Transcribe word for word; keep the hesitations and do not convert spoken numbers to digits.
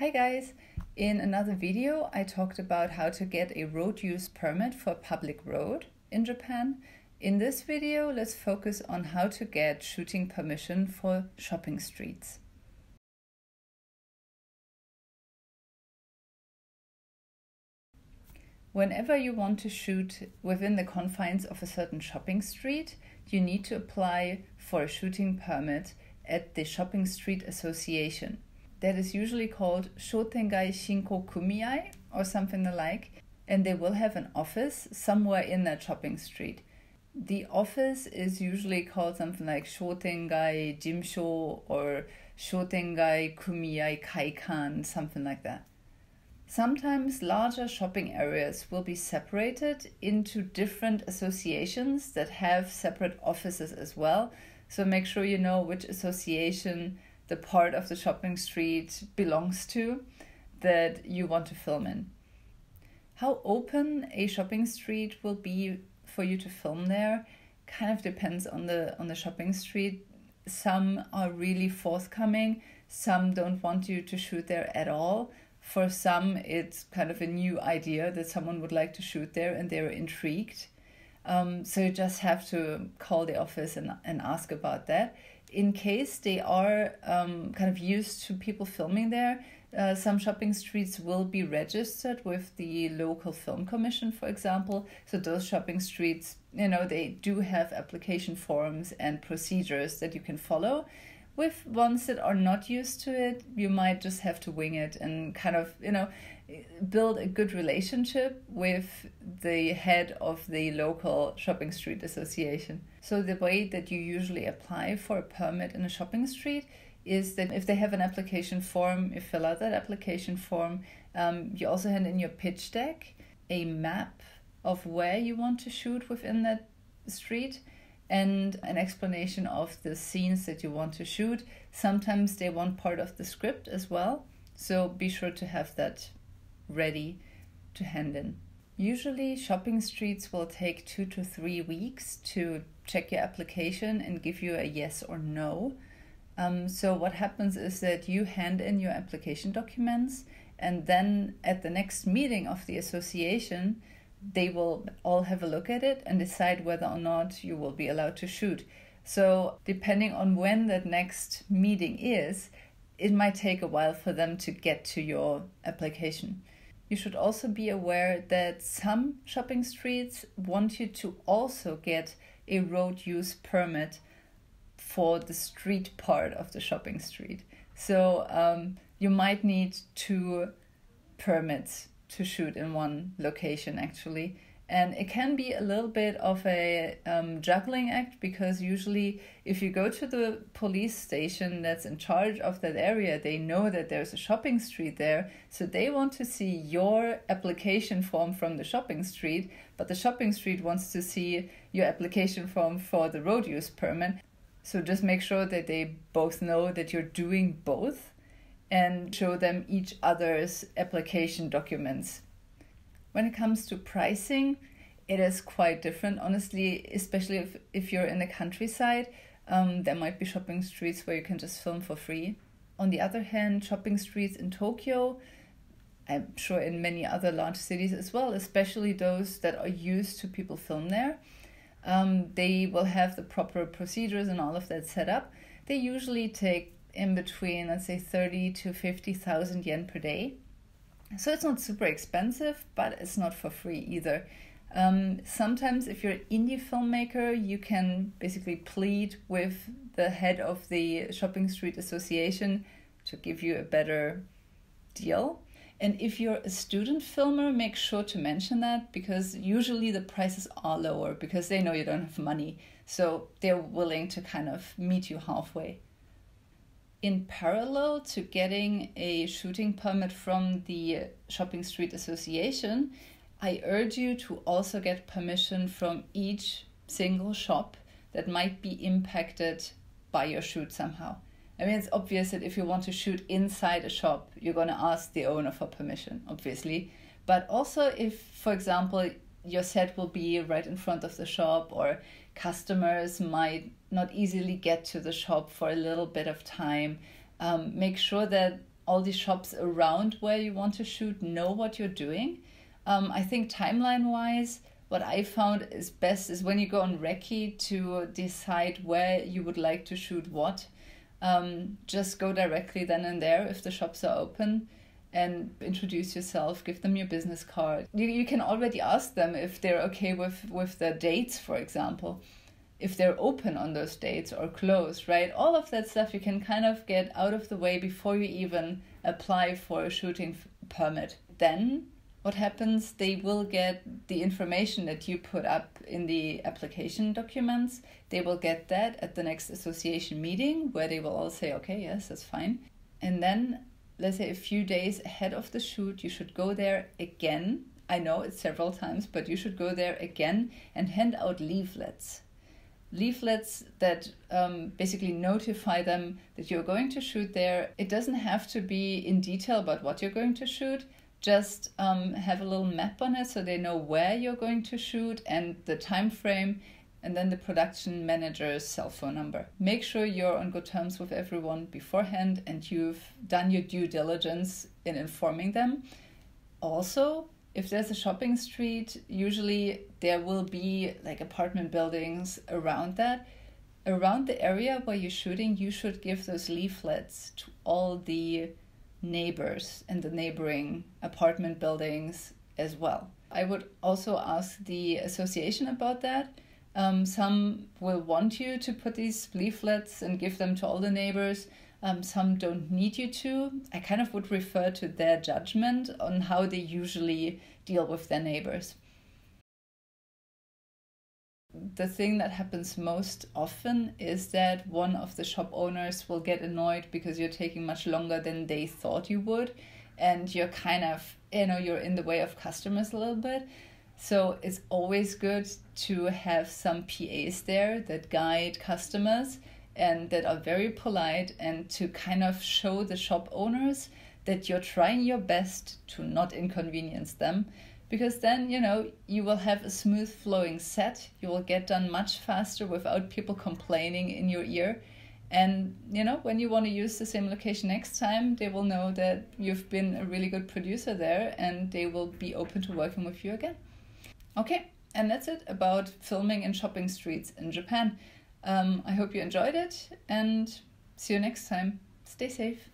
Hi guys! In another video I talked about how to get a road use permit for a public road in Japan. In this video let's focus on how to get shooting permission for shopping streets. Whenever you want to shoot within the confines of a certain shopping street, you need to apply for a shooting permit at the shopping street association. That is usually called shōtengai shinkō kumiai or something alike, and they will have an office somewhere in that shopping street. The office is usually called something like shōtengai jimshō or shōtengai kumiai kaikan, something like that. Sometimes larger shopping areas will be separated into different associations that have separate offices as well, so make sure you know which association the part of the shopping street belongs to that you want to film in. How open a shopping street will be for you to film there kind of depends on the on the shopping street. Some are really forthcoming, some don't want you to shoot there at all. For some it's kind of a new idea that someone would like to shoot there and they're intrigued. Um, so you just have to call the office and, and ask about that. In case they are um, kind of used to people filming there, uh, some shopping streets will be registered with the local film commission, for example. So those shopping streets, you know, they do have application forms and procedures that you can follow. With ones that are not used to it, you might just have to wing it and kind of, you know, build a good relationship with the head of the local shopping street association. So the way that you usually apply for a permit in a shopping street is that if they have an application form, you fill out that application form. Um, you also hand in your pitch deck, a map of where you want to shoot within that street, and an explanation of the scenes that you want to shoot. Sometimes they want part of the script as well, so be sure to have that ready to hand in. Usually shopping streets will take two to three weeks to check your application and give you a yes or no. Um, so what happens is that you hand in your application documents, and then at the next meeting of the association they will all have a look at it and decide whether or not you will be allowed to shoot. So depending on when that next meeting is, it might take a while for them to get to your application. You should also be aware that some shopping streets want you to also get a road use permit for the street part of the shopping street. So um, you might need two permits to shoot in one location actually, and it can be a little bit of a um, juggling act, because usually if you go to the police station that's in charge of that area, they know that there's a shopping street there, so they want to see your application form from the shopping street, but the shopping street wants to see your application form for the road use permit. So just make sure that they both know that you're doing both, and show them each other's application documents. When it comes to pricing, it is quite different, honestly, especially if, if you're in the countryside. Um, there might be shopping streets where you can just film for free. On the other hand, shopping streets in Tokyo, I'm sure in many other large cities as well, especially those that are used to people film there, um, they will have the proper procedures and all of that set up. They usually take in between, let's say, thirty to fifty thousand yen per day. So it's not super expensive, but it's not for free either. Um, sometimes if you're an indie filmmaker, you can basically plead with the head of the shopping street association to give you a better deal. And if you're a student filmer, make sure to mention that, because usually the prices are lower because they know you don't have money. So they're willing to kind of meet you halfway. In parallel to getting a shooting permit from the shopping street association, I urge you to also get permission from each single shop that might be impacted by your shoot somehow. I mean, it's obvious that if you want to shoot inside a shop, you're going to ask the owner for permission, obviously. But also if, for example, your set will be right in front of the shop, or customers might not easily get to the shop for a little bit of time. Um, make sure that all the shops around where you want to shoot know what you're doing. Um, I think timeline-wise, what I found is best is when you go on Recce to decide where you would like to shoot what. Um, just go directly then and there if the shops are open and introduce yourself, give them your business card. You, you can already ask them if they're okay with, with their dates, for example, if they're open on those dates or closed, right? All of that stuff you can kind of get out of the way before you even apply for a shooting permit. Then what happens, they will get the information that you put up in the application documents. They will get that at the next association meeting where they will all say, okay, yes, that's fine. And then let's say a few days ahead of the shoot, you should go there again. I know it's several times, but you should go there again and hand out leaflets. Leaflets that um, basically notify them that you're going to shoot there. It doesn't have to be in detail about what you're going to shoot. Just um, have a little map on it so they know where you're going to shoot and the time frame, and then the production manager's cell phone number. Make sure you're on good terms with everyone beforehand and you've done your due diligence in informing them. Also, if there's a shopping street, usually there will be like apartment buildings around that. Around the area where you're shooting, you should give those leaflets to all the neighbors and the neighboring apartment buildings as well. I would also ask the association about that. Um, some will want you to put these leaflets and give them to all the neighbors. Um, some don't need you to. I kind of would refer to their judgment on how they usually deal with their neighbors. The thing that happens most often is that one of the shop owners will get annoyed because you're taking much longer than they thought you would, and you're kind of, you know, you're in the way of customers a little bit. So it's always good to have some P As there that guide customers and that are very polite, and to kind of show the shop owners that you're trying your best to not inconvenience them. Because then, you know, you will have a smooth flowing set, you will get done much faster without people complaining in your ear. And, you know, when you want to use the same location next time, they will know that you've been a really good producer there and they will be open to working with you again. Okay, and that's it about filming in shopping streets in Japan. Um, I hope you enjoyed it and see you next time. Stay safe.